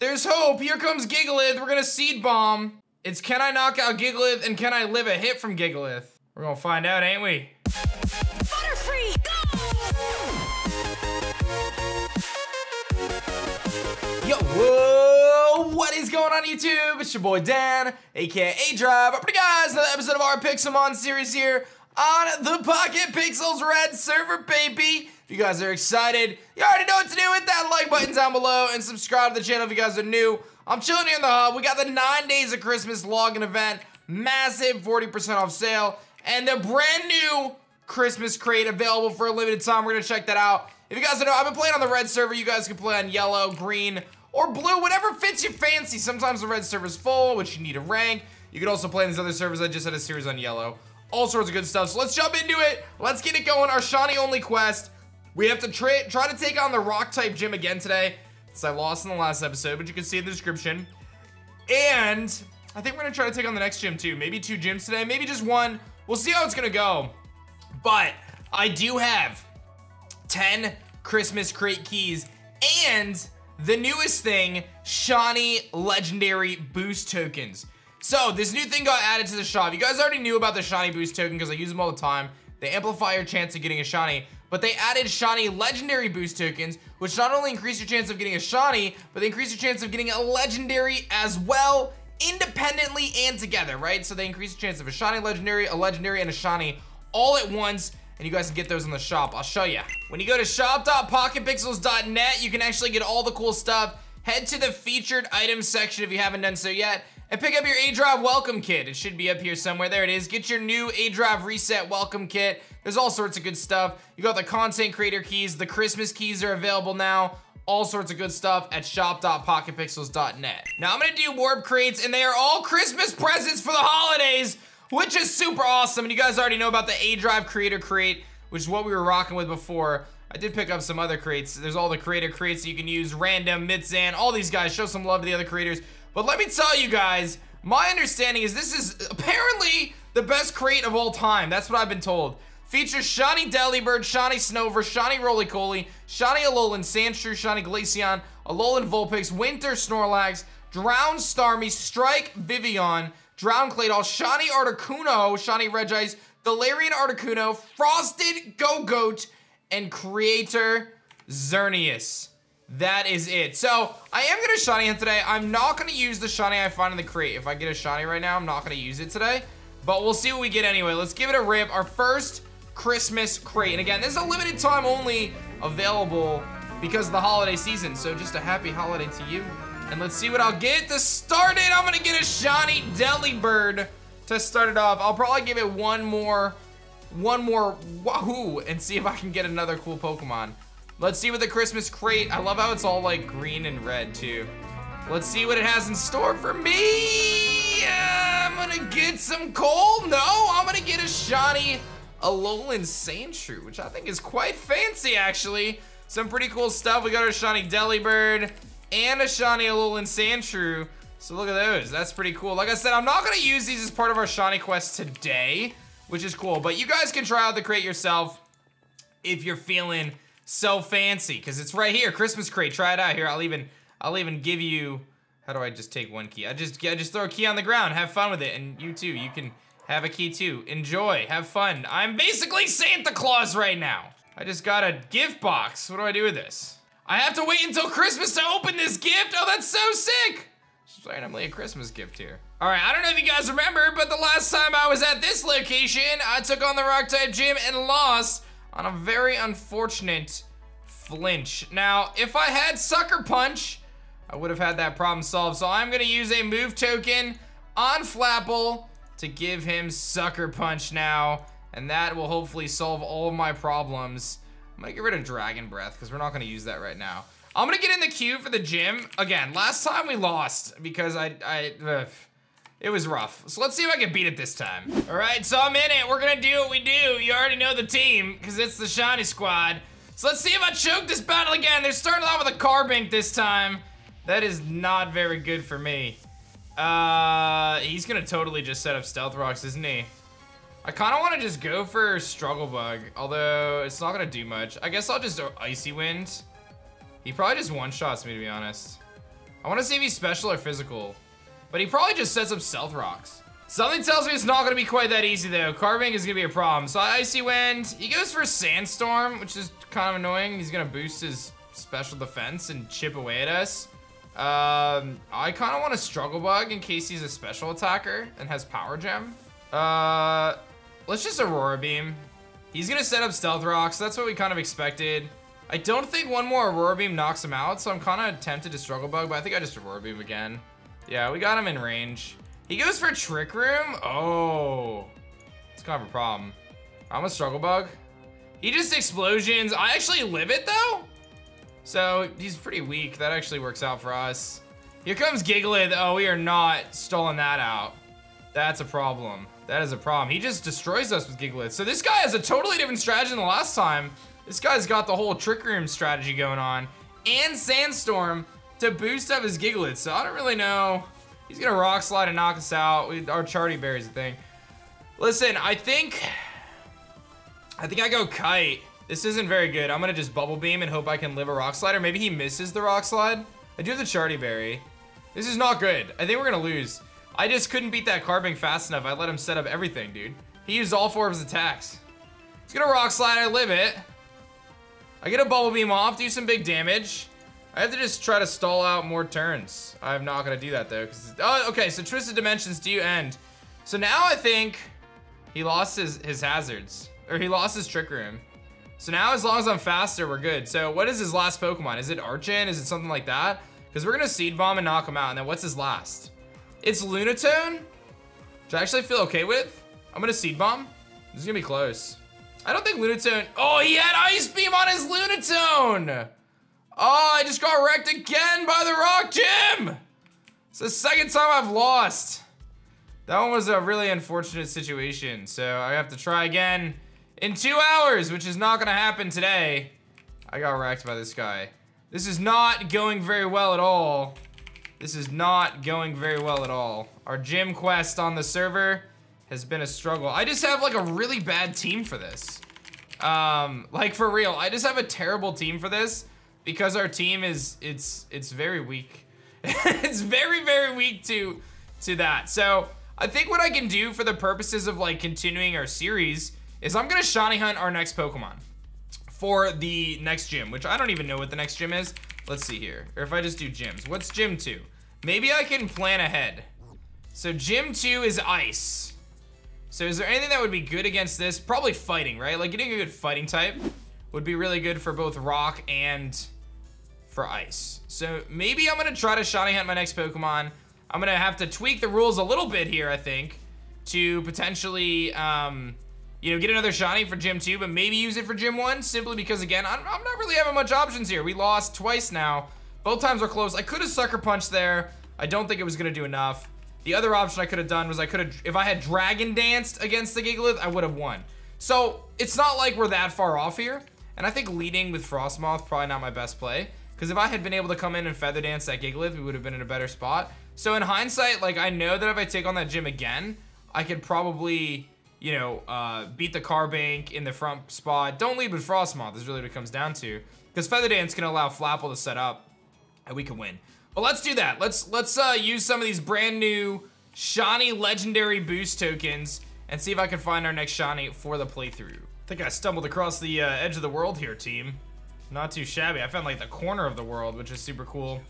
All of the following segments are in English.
There's hope. Here comes Gigalith. We're gonna Seed Bomb. It's can I knock out Gigalith and can I live a hit from Gigalith? We're gonna find out, ain't we? Butterfree, go! Yo, whoa! What is going on, YouTube? It's your boy Dan, aka aDrive. Up to you guys, another episode of our Pixelmon series here on the Pocket Pixels Red server, baby. If you guys are excited, you already know what to do. Hit that like button down below and subscribe to the channel if you guys are new. I'm chilling here in the hub. We got the 9 Days of Christmas login event, massive 40% off sale, and the brand new Christmas crate available for a limited time. We're gonna check that out. If you guys don't know, I've been playing on the red server. You guys can play on yellow, green, or blue, whatever fits your fancy. Sometimes the red server's full, which you need to rank. You can also play on these other servers. I just had a series on yellow. All sorts of good stuff. So let's jump into it. Let's get it going. Our shiny only quest. We have to try to take on the Rock-type gym again today, since I lost in the last episode, but you can see in the description. And I think we're gonna try to take on the next gym too. Maybe 2 gyms today, maybe just 1. We'll see how it's gonna go. But I do have 10 Christmas crate keys and the newest thing, shiny legendary boost tokens. So this new thing got added to the shop. You guys already knew about the shiny boost token because I use them all the time. They amplify your chance of getting a shiny, but they added shiny legendary boost tokens, which not only increase your chance of getting a shiny, but they increase your chance of getting a legendary as well, independently and together, right? So they increase the chance of a shiny legendary, a legendary, and a shiny all at once, and you guys can get those in the shop. I'll show you. When you go to shop.pocketpixels.net, you can actually get all the cool stuff. Head to the featured items section if you haven't done so yet, and pick up your aDrive welcome kit. It should be up here somewhere. There it is. Get your new aDrive reset welcome kit. There's all sorts of good stuff. You got the content creator keys. The Christmas keys are available now. All sorts of good stuff at shop.pocketpixels.net. Now I'm gonna do warp crates, and they are all Christmas presents for the holidays, which is super awesome. And you guys already know about the aDrive creator crate, which is what we were rocking with before. I did pick up some other crates. There's all the creator crates that you can use, Random, Mitsan, all these guys. Show some love to the other creators. But let me tell you guys, my understanding is this is apparently the best crate of all time. That's what I've been told. Features shiny Delibird, shiny Snover, shiny Rolycoly, shiny Alolan Sandstrew, shiny Glaceon, Alolan Vulpix, Winter Snorlax, Drown Starmie, Strike Vivillon, Drown Claydol, shiny Articuno, shiny Regice, Galarian Articuno, Frosted Go-Goat, and Creator Xerneas. That is it. So I am gonna shiny hunt today. I'm not gonna use the shiny I find in the crate. If I get a shiny right now, I'm not gonna use it today, but we'll see what we get anyway. Let's give it a rip. Our first Christmas crate, and again, this is a limited time only available because of the holiday season, so just a happy holiday to you. And let's see what I'll get to start it. I'm gonna get a shiny Delibird to start it off. I'll probably give it one more wahoo and see if I can get another cool Pokemon. Let's see what the Christmas crate, I love how it's all like green and red too. Let's see what it has in store for me. I'm gonna get some coal. No, I'm gonna get a shiny Alolan Sandshrew, which I think is quite fancy actually. Some pretty cool stuff. We got our shiny Delibird and a shiny Alolan Sandshrew. So look at those, that's pretty cool. Like I said, I'm not gonna use these as part of our shiny quest today, which is cool, but you guys can try out the crate yourself if you're feeling so fancy, because it's right here, Christmas crate. Try it out here. I'll even give you, how do I just take one key? I just throw a key on the ground, have fun with it, and you too, you can have a key too. Enjoy, have fun. I'm basically Santa Claus right now. I just got a gift box. What do I do with this? I have to wait until Christmas to open this gift? Oh, that's so sick. Just randomly a Christmas gift here. All right, I don't know if you guys remember, but the last time I was at this location, I took on the Rock-type gym and lost on a very unfortunate flinch. Now, if I had Sucker Punch, I would have had that problem solved. So I'm gonna use a move token on Flapple to give him Sucker Punch now, and that will hopefully solve all of my problems. I'm gonna get rid of Dragon Breath because we're not gonna use that right now. I'm gonna get in the queue for the gym. Again, last time we lost because it was rough. So let's see if I can beat it this time. All right, so I'm in it. We're gonna do what we do. You already know the team because it's the shiny squad. So let's see if I choke this battle again. They're starting off with a Carbink this time. That is not very good for me. He's gonna totally just set up Stealth Rocks, isn't he? I kind of want to just go for Struggle Bug, although it's not gonna do much. I guess I'll just Icy Wind. He probably just one-shots me, to be honest. I want to see if he's special or physical, but he probably just sets up Stealth Rocks. Something tells me it's not going to be quite that easy, though. Carbink is going to be a problem. So Icy Wind, he goes for Sandstorm, which is kind of annoying. He's going to boost his special defense and chip away at us. I kind of want to Struggle Bug in case he's a special attacker and has Power Gem. Let's just Aurora Beam. He's going to set up Stealth Rocks. That's what we kind of expected. I don't think one more Aurora Beam knocks him out, so I'm kind of tempted to Struggle Bug, but I think I just Aurora Beam again. Yeah, we got him in range. He goes for Trick Room. Oh, it's kind of a problem. I'm a Struggle Bug. He just explosions. I actually live it though. So he's pretty weak. That actually works out for us. Here comes Gigalith. Oh, we are not stalling that out. That's a problem. That is a problem. He just destroys us with Gigalith. So this guy has a totally different strategy than the last time. This guy's got the whole Trick Room strategy going on and Sandstorm to boost up his Gigalith. So I don't really know. He's gonna Rock Slide and knock us out. Our Charty Berry's a thing. Listen, I think I go Kite. This isn't very good. I'm gonna just Bubble Beam and hope I can live a Rock Slide, or maybe he misses the Rock Slide. I do have the Charty Berry. This is not good. I think we're gonna lose. I just couldn't beat that Carbink fast enough. I let him set up everything, dude. He used all four of his attacks. He's gonna Rock Slide, I live it. I get a Bubble Beam off, do some big damage. I have to just try to stall out more turns. I'm not gonna do that though, because okay, so Twisted Dimensions do end. So now I think he lost his hazards, or he lost his Trick Room. So now as long as I'm faster, we're good. So what is his last Pokemon? Is it Archen? Is it something like that? Because we're gonna Seed Bomb and knock him out. And then what's his last? It's Lunatone, which I actually feel okay with. I'm gonna Seed Bomb. This is gonna be close. I don't think Lunatone, oh, he had Ice Beam on his Lunatone. Oh, I just got wrecked again by the Rock Gym! It's the second time I've lost. That one was a really unfortunate situation, so I have to try again in 2 hours, which is not gonna happen today. I got wrecked by this guy. This is not going very well at all. This is not going very well at all. Our gym quest on the server has been a struggle. I just have like a really bad team for this. Like for real, I just have a terrible team for this. Because our team is, it's very weak. It's very, very weak to that. So I think what I can do for the purposes of like continuing our series is I'm gonna shiny hunt our next Pokemon for the next gym, which I don't even know what the next gym is. Let's see here, or if I just do gyms, what's gym 2? Maybe I can plan ahead. So gym 2 is ice. So is there anything that would be good against this? Probably fighting, right? Like getting a good fighting type would be really good for both rock and for ice. So maybe I'm gonna try to shiny hunt my next Pokemon. I'm gonna have to tweak the rules a little bit here, I think, to potentially, you know, get another shiny for Gym 2, but maybe use it for Gym 1, simply because, again, I'm not really having much options here. We lost twice now. Both times were close. I could have Sucker Punched there. I don't think it was gonna do enough. The other option I could have done was I could have, if I had Dragon Danced against the Gigalith, I would have won. So it's not like we're that far off here. And I think leading with Frostmoth, probably not my best play. Because if I had been able to come in and Feather Dance that Gigalith, we would have been in a better spot. So in hindsight, like I know that if I take on that gym again, I could probably, you know, beat the Carbink in the front spot. Don't lead with Frostmoth is really what it comes down to. Because Feather Dance can allow Flapple to set up and we can win. But let's do that. Let's use some of these brand new shiny legendary boost tokens and see if I can find our next shiny for the playthrough. I think I stumbled across the edge of the world here, team. Not too shabby. I found like the corner of the world, which is super cool.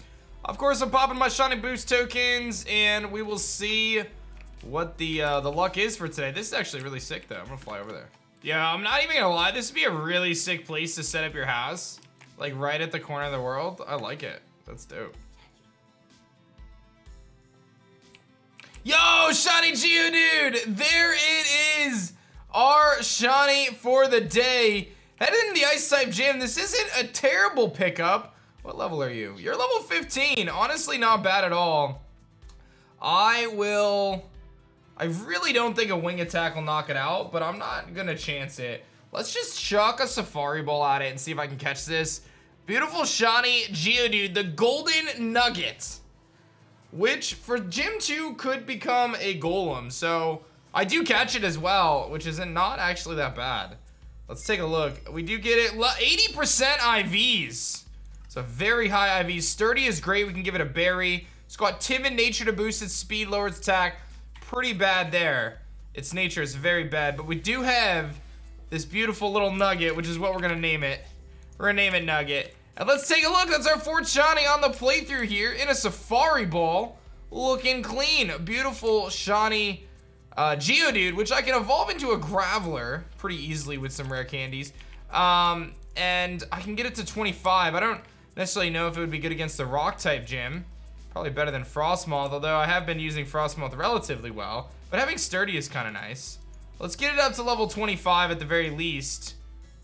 Of course, I'm popping my shiny boost tokens, and we will see what the luck is for today. This is actually really sick, though. I'm gonna fly over there. Yeah, I'm not even gonna lie. This would be a really sick place to set up your house, like right at the corner of the world. I like it. That's dope. Yo, shiny Geodude! There it is! Our shiny for the day. Headed into the ice type gym. This isn't a terrible pickup. What level are you? You're level 15. Honestly, not bad at all. I really don't think a wing attack will knock it out, but I'm not gonna chance it. Let's just chuck a Safari Ball at it and see if I can catch this. Beautiful shiny Geodude, the Golden Nugget, which for Gym 2 could become a Golem. So I do catch it as well, which is not actually that bad. Let's take a look. We do get it 80% IVs. So a very high IV. Sturdy is great. We can give it a berry. It's got Tim and Nature to boost its speed, lower its attack. Pretty bad there. Its nature is very bad. But we do have this beautiful little nugget, which is what we're going to name it. We're going to name it Nugget. And let's take a look. That's our fourth shiny on the playthrough here in a Safari Ball. Looking clean. Beautiful shiny Geodude, which I can evolve into a Graveler pretty easily with some rare candies. And I can get it to 25. I don't necessarily know if it would be good against the Rock-type gym. Probably better than Frostmoth, although I have been using Frostmoth relatively well. But having Sturdy is kind of nice. Let's get it up to level 25 at the very least.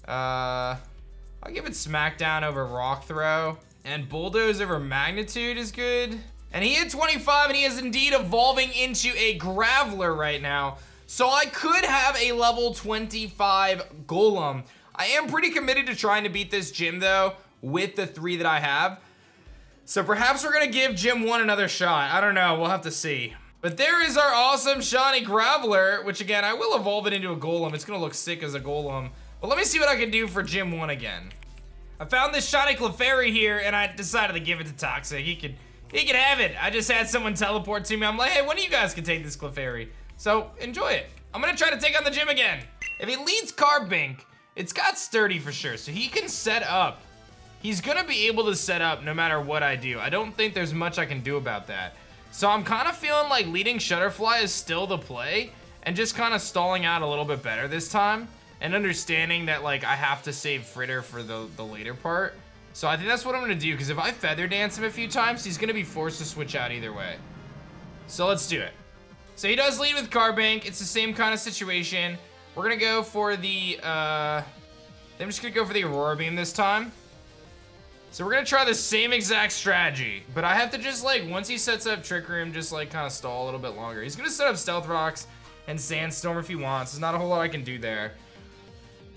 I'll give it Smackdown over Rock Throw. And Bulldoze over Magnitude is good. And he hit 25, and he is indeed evolving into a Graveler right now. So I could have a level 25 Golem. I am pretty committed to trying to beat this gym, though, with the three that I have. So perhaps we're going to give Gym 1 another shot. I don't know. We'll have to see. But there is our awesome shiny Graveler, which, again, I will evolve it into a Golem. It's going to look sick as a Golem. But let me see what I can do for Gym 1 again. I found this shiny Clefairy here, and I decided to give it to Toxic. He could have it. I just had someone teleport to me. I'm like, hey, one of you guys can take this Clefairy. So enjoy it. I'm going to try to take on the gym again. If he leads Carbink, it's got Sturdy for sure, so he can set up. He's going to be able to set up no matter what I do. I don't think there's much I can do about that. So I'm kind of feeling like leading Shutterfly is still the play and just kind of stalling out a little bit better this time and understanding that, like, I have to save Fritter for the later part. So I think that's what I'm going to do, because if I Feather Dance him a few times, he's going to be forced to switch out either way. So let's do it. So he does lead with Carbink. It's the same kind of situation. We're going to go for the, I'm just going to go for the Aurora Beam this time. So we're gonna try the same exact strategy, but I have to just, like, once he sets up Trick Room, just, like, kind of stall a little bit longer. He's gonna set up Stealth Rocks and Sandstorm if he wants. There's not a whole lot I can do there,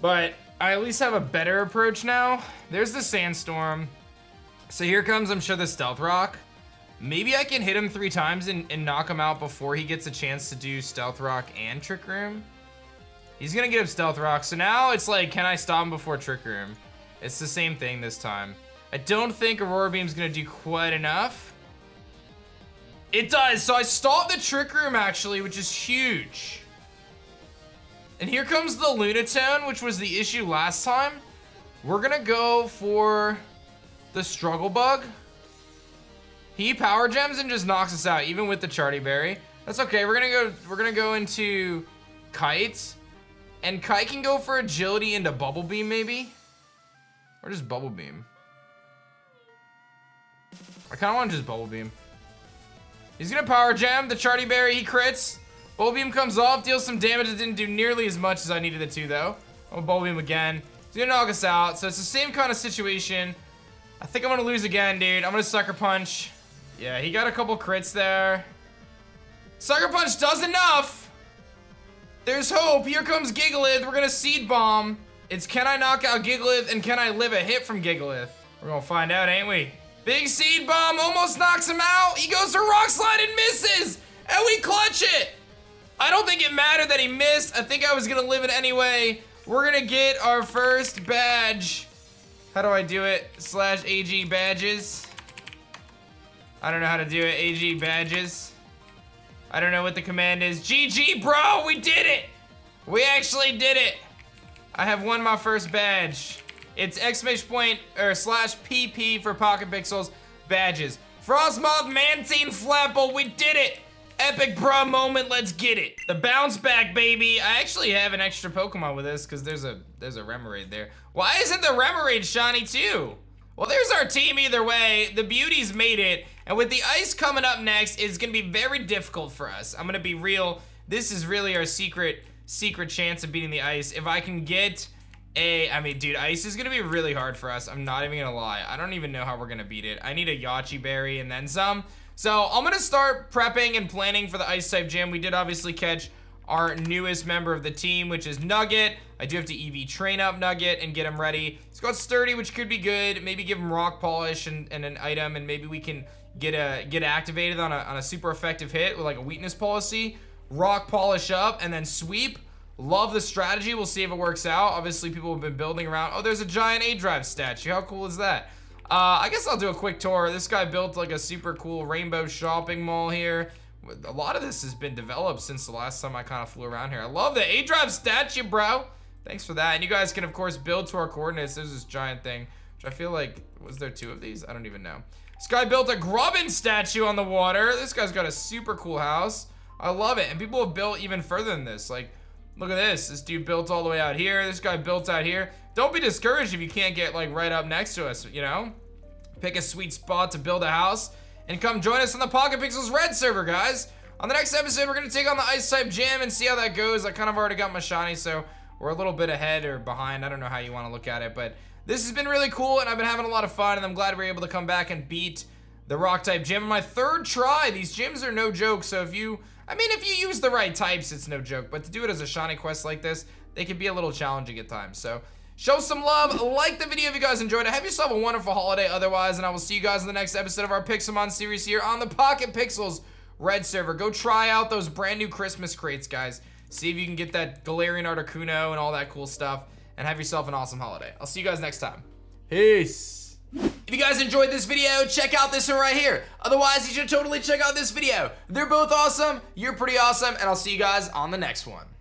but I at least have a better approach now. There's the Sandstorm. So here comes, I'm sure, the Stealth Rock. Maybe I can hit him 3 times and knock him out before he gets a chance to do Stealth Rock and Trick Room. He's gonna get up Stealth Rock. So now it's like, can I stop him before Trick Room? It's the same thing this time. I don't think Aurora Beam's gonna do quite enough. It does, so I stopped the Trick Room actually, which is huge. And here comes the Lunatone, which was the issue last time. We're gonna go for the Struggle Bug. He Power Gems and just knocks us out, even with the Charty Berry. That's okay, we're gonna go into Kite. And Kite can go for Agility into Bubble Beam maybe. Or just Bubble Beam. I kind of want to just Bubble Beam. He's going to Power Gem. The Charty Berry, he crits. Bubble Beam comes off, deals some damage. It didn't do nearly as much as I needed it to, though. I'm going to Bubble Beam again. He's going to knock us out. So it's the same kind of situation. I think I'm going to lose again, dude. I'm going to Sucker Punch. Yeah, he got a couple crits there. Sucker Punch does enough. There's hope. Here comes Gigalith. We're going to Seed Bomb. It's can I knock out Gigalith and can I live a hit from Gigalith? We're going to find out, ain't we? Big Seed Bomb almost knocks him out. He goes for Rock Slide and misses. And we clutch it. I don't think it mattered that he missed. I think I was going to live it anyway. We're going to get our first badge. How do I do it? Slash AG badges. I don't know how to do it. AG badges. I don't know what the command is. GG, bro. We did it. We actually did it. I have won my first badge. It's !/, or /PP for Pocket Pixels badges. Frostmoth, Mantine, Flapple, we did it! Epic bruh moment, let's get it. The bounce back, baby. I actually have an extra Pokemon with this because there's a Remoraid there. Why isn't the Remoraid shiny too? Well, there's our team either way. The beauties made it. And with the ice coming up next, it's gonna be very difficult for us. I'm gonna be real. This is really our secret chance of beating the ice. If I can get I mean, dude, ice is going to be really hard for us. I'm not even going to lie. I don't even know how we're going to beat it. I need a Yachi Berry and then some. So I'm going to start prepping and planning for the Ice-type gym. We did obviously catch our newest member of the team, which is Nugget. I do have to EV train up Nugget and get him ready. He's got Sturdy, which could be good. Maybe give him Rock Polish and an item, and maybe we can get activated on a super effective hit with, like, a weakness policy. Rock Polish up, and then Sweep. Love the strategy. We'll see if it works out. Obviously, people have been building around. Oh, there's a giant aDrive statue. How cool is that? I guess I'll do a quick tour. This guy built like a super cool rainbow shopping mall here. A lot of this has been developed since the last time I kind of flew around here. I love the aDrive statue, bro. Thanks for that. And you guys can, of course, build to our coordinates. There's this giant thing, which I feel like, was there two of these? I don't even know. This guy built a Grubbin statue on the water. This guy's got a super cool house. I love it. And people have built even further than this. Like, look at this. This dude built all the way out here. This guy built out here. Don't be discouraged if you can't get, like, right up next to us, you know? Pick a sweet spot to build a house. And come join us on the Pocket Pixels Red server, guys. On the next episode, we're going to take on the Ice-type Gym and see how that goes. I kind of already got my shiny, so we're a little bit ahead or behind. I don't know how you want to look at it, but this has been really cool, and I've been having a lot of fun, and I'm glad we were able to come back and beat the Rock-type Gym in my third try. These gyms are no joke, so if you... I mean, if you use the right types, it's no joke, but to do it as a shiny quest like this, they can be a little challenging at times, so show some love, like the video if you guys enjoyed it, have yourself a wonderful holiday otherwise, and I will see you guys in the next episode of our Pixelmon series here on the Pocket Pixels Red server. Go try out those brand new Christmas crates, guys. See if you can get that Galarian Articuno and all that cool stuff, and have yourself an awesome holiday. I'll see you guys next time. Peace. If you guys enjoyed this video, check out this one right here. Otherwise, you should totally check out this video. They're both awesome, you're pretty awesome, and I'll see you guys on the next one.